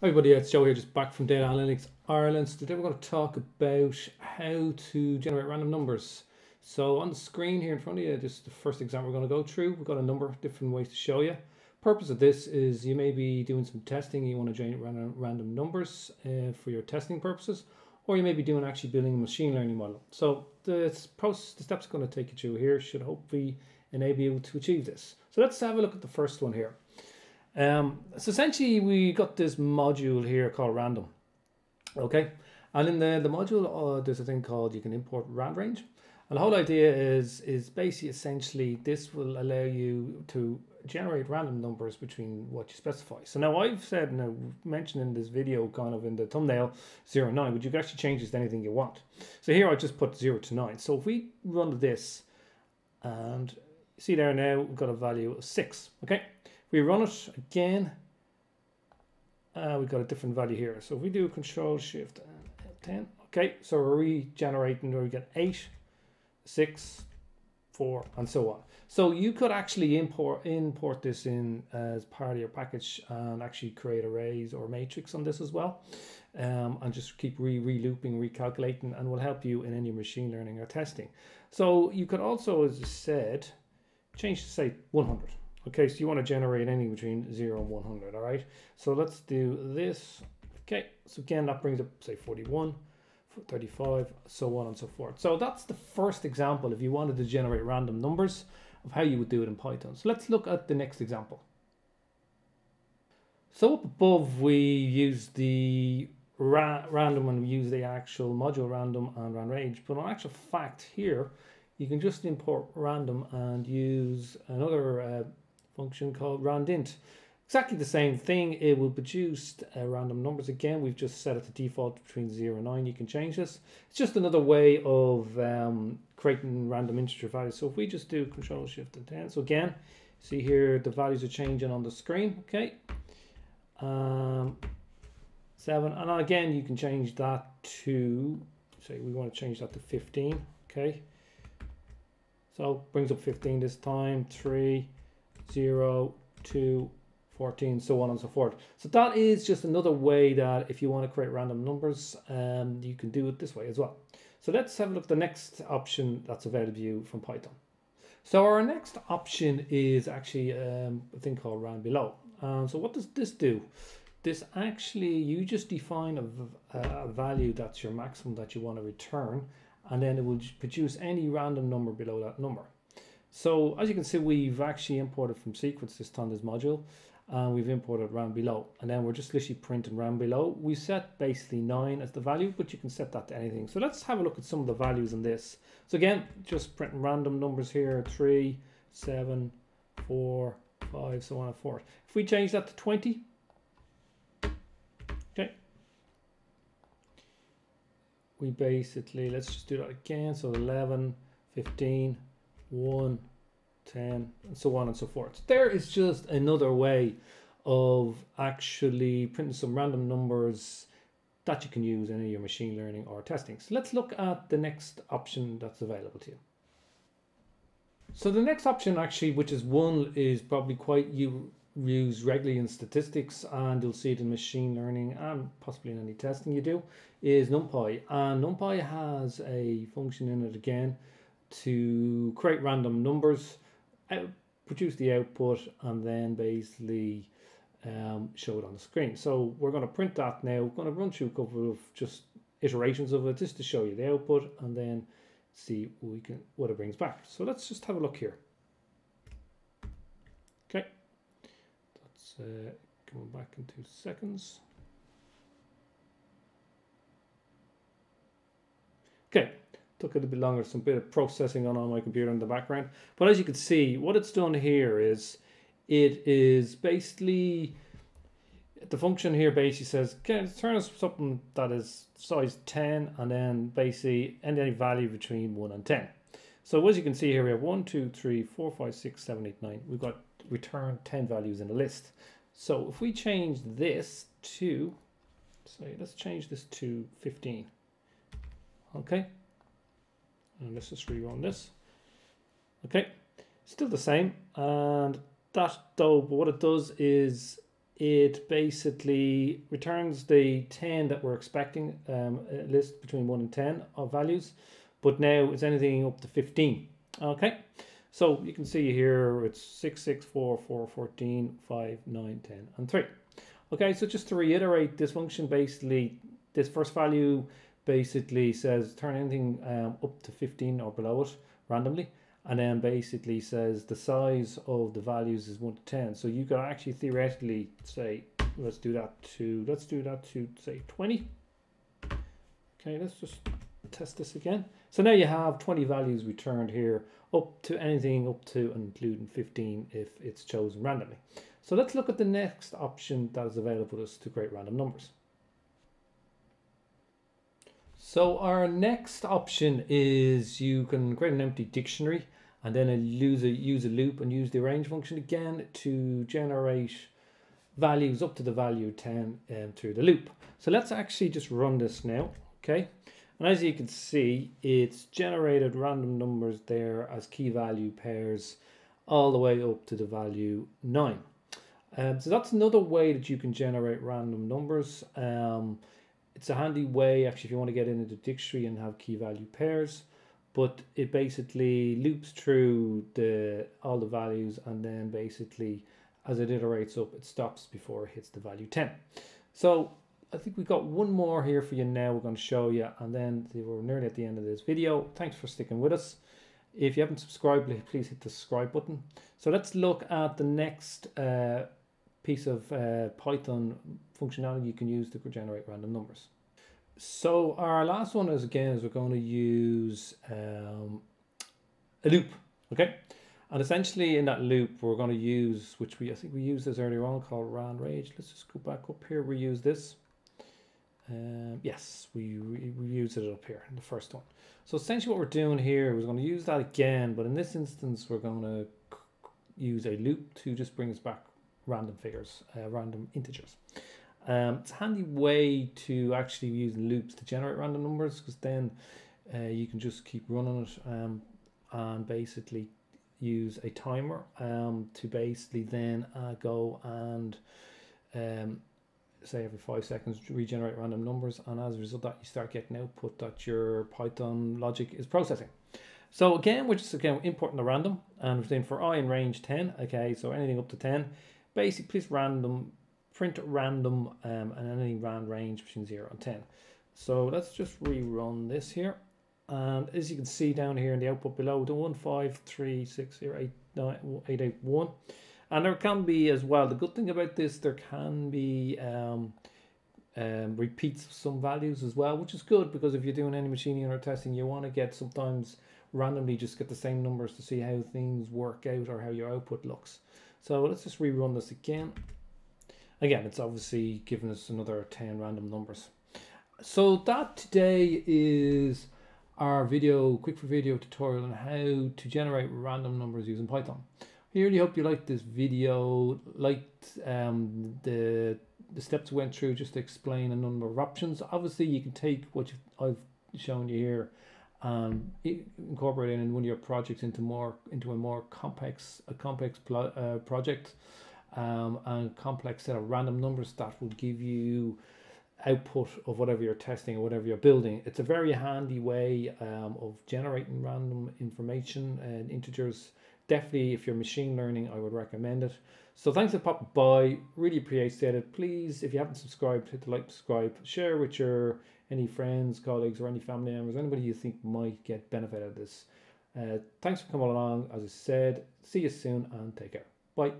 Hi everybody, it's Joe here, just back from Data Analytics Ireland. So today we're going to talk about how to generate random numbers. So on the screen here in front of you, just the first example we're going to go through. We've got a number of different ways to show you. Purpose of this is you may be doing some testing and you want to generate random numbers for your testing purposes, or you may be doing actually building a machine learning model. So this process, the steps I'm going to take you through here should hopefully enable you to achieve this. So let's have a look at the first one here. So essentially we got this module here called random, okay, and in the module there's a thing called, you can import randrange, and the whole idea is basically essentially this will allow you to generate random numbers between what you specify. So now I've said, now mentioned in this video kind of in the thumbnail 0 and 9, but you can actually change this to anything you want. So here I just put 0 to 9. So if we run this and see there, now we've got a value of 6, okay. We run it again, we've got a different value here. So if we do Control Shift and F10, okay, so we're regenerating where we get 8, 6, 4, and so on. So you could actually import this in as part of your package and actually create arrays or matrix on this as well, and just keep re-looping, recalculating, and will help you in any machine learning or testing. So you could also, as I said, change to say 100. Okay, so you want to generate anything between 0 and 100, all right? So let's do this. Okay, so again, that brings up, say, 41, 35, so on and so forth. So that's the first example, if you wanted to generate random numbers, of how you would do it in Python. So let's look at the next example. So up above, we use the random and we use the actual module random and randrange. But on actual fact here, you can just import random and use another function called randint. Exactly the same thing, it will produce random numbers. Again, we've just set it to default between 0 and 9. You can change this. It's just another way of creating random integer values. So if we just do Control Shift and 10, so again, see here the values are changing on the screen. Okay, 7, and again you can change that to, say we want to change that to 15. Okay, so brings up 15 this time, 3, 0, 2, 14, so on and so forth. So that is just another way that if you want to create random numbers, you can do it this way as well. So let's have a look at the next option that's available to you from Python. So our next option is actually a thing called RandBelow. So what does this do? This actually, you just define a value that's your maximum that you want to return, and then it will produce any random number below that number. So as you can see, we've actually imported from secrets this time, this module, and we've imported RandBelow, and then we're just literally printing RandBelow. We set basically 9 as the value, but you can set that to anything. So let's have a look at some of the values in this. So again, just printing random numbers here, 3, 7, 4, 5, so on and forth. If we change that to 20, okay, we basically, let's just do that again. So 11, 15, 1, 10, and so on and so forth. There is just another way of actually printing some random numbers that you can use in your machine learning or testing. So let's look at the next option that's available to you. So the next option actually, which is one is probably quite used regularly in statistics, and you'll see it in machine learning and possibly in any testing you do, is NumPy. And NumPy has a function in it again to create random numbers, produce the output, and then basically show it on the screen. So we're going to print that now. We're going to run through a couple of just iterations of it just to show you the output, and then see what it brings back. So let's just have a look here. Okay, that's coming back in 2 seconds. Okay. Took it a bit longer, some bit of processing on my computer in the background. But as you can see, what it's done here is, it is basically, the function here basically says, okay, turn us something that is size 10, and then basically any value between 1 and 10. So as you can see here, we have 1, 2, 3, 4, 5, 6, 7, 8, 9. We've got return 10 values in a list. So if we change this to, say, let's change this to 15. Okay. And let's just rerun this. Okay, still the same, and that though, but what it does is it basically returns the 10 that we're expecting, a list between 1 and 10 of values, but now it's anything up to 15. Okay, so you can see here it's 6, 6, 4, 4, 14, 5, 9, 10, and 3. Okay, so just to reiterate, this function basically, this first value basically says turn anything up to 15 or below it randomly, and then basically says the size of the values is 1 to 10. So you could actually theoretically say, let's do that to say 20. Okay, let's just test this again. So now you have 20 values returned here, up to anything up to and including 15 if it's chosen randomly. So let's look at the next option that is available to us to create random numbers. So our next option is you can create an empty dictionary and then use a loop and use the arrange function again to generate values up to the value 10 through the loop. So let's actually just run this now, okay? And as you can see, it's generated random numbers there as key value pairs all the way up to the value 9. So that's another way that you can generate random numbers. It's a handy way actually if you want to get into the dictionary and have key value pairs, but it basically loops through all the values, and then basically as it iterates up it stops before it hits the value 10. So I think we've got one more here for you now we're going to show you, and then we're nearly at the end of this video. Thanks for sticking with us. If you haven't subscribed, please hit the subscribe button. So let's look at the next piece of Python functionality you can use to generate random numbers. So our last one is, again, is we're going to use a loop, okay? And essentially in that loop we're going to use, which we, I think we used this earlier on, called randrange. Let's just go back up here. We use this. Yes, we used it up here in the first one. So essentially what we're doing here, we're going to use that again, but in this instance we're going to use a loop to just bring us back random figures, random integers. It's a handy way to actually use loops to generate random numbers, because then you can just keep running it and basically use a timer to basically then go and say every 5 seconds regenerate random numbers, and as a result that you start getting output that your Python logic is processing. So again, we're just importing the random, and we're saying for I in range 10, okay, so anything up to 10, basically please random, print random, and any rand range between 0 and 10. So let's just rerun this here, and as you can see down here in the output below, the 1 5 3 6 0 8 9 8 8 1. And there can be as well, the good thing about this, there can be repeats of some values as well, which is good, because if you're doing any machine learning testing, you want to get sometimes randomly just get the same numbers to see how things work out or how your output looks. So let's just rerun this again. Again, it's obviously giving us another 10 random numbers. So that today is our video, quick video tutorial on how to generate random numbers using Python. I really hope you liked this video, liked the steps we went through just to explain a number of options. Obviously you can take what I've shown you here and incorporate it in one of your projects into a more complex project, and complex set of random numbers that will give you output of whatever you're testing or whatever you're building. It's a very handy way of generating random information and integers. Definitely, if you're machine learning, I would recommend it. So thanks for popping by. Really appreciate it. Please, if you haven't subscribed, hit the like, subscribe, share with your any friends, colleagues, or any family members, anybody you think might get benefit out of this. Thanks for coming along. As I said, see you soon and take care. Bye.